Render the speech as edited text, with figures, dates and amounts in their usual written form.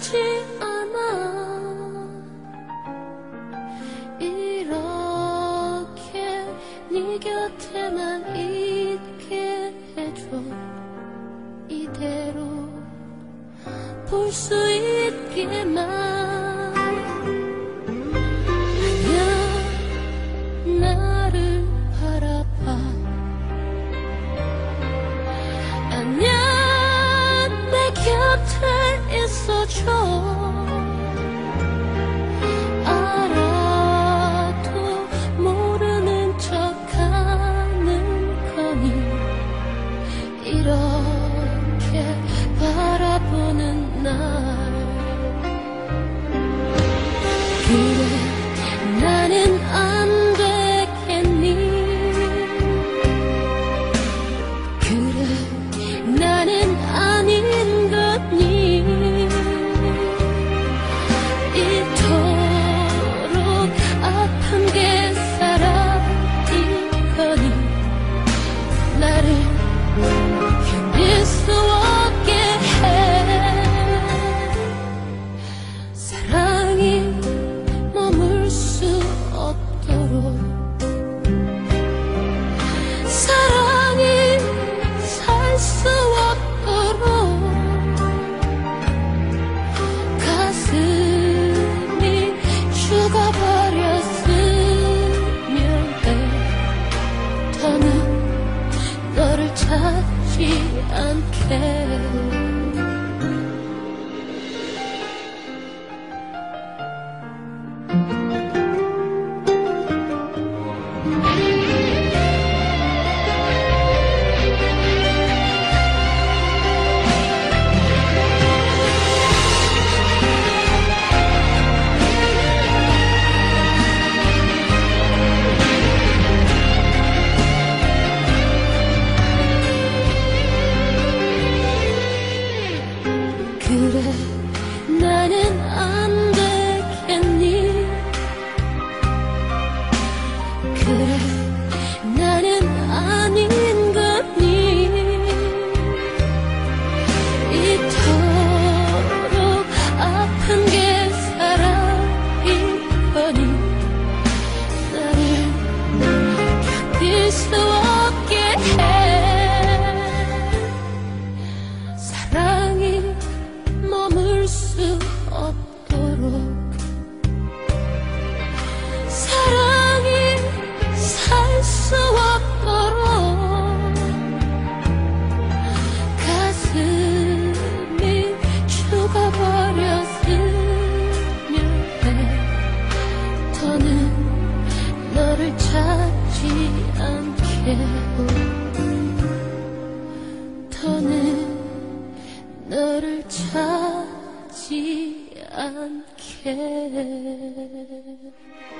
하지 않아. 이렇게 네 곁에만 있게 해줘. 이대로 볼 수 있게만. 알아도 모르는 척하는 거니. 이렇게 바라보는 날. 그래 나는 안 되겠니. 그래 나는 아닌 거니. 더는 너를 찾지 않게.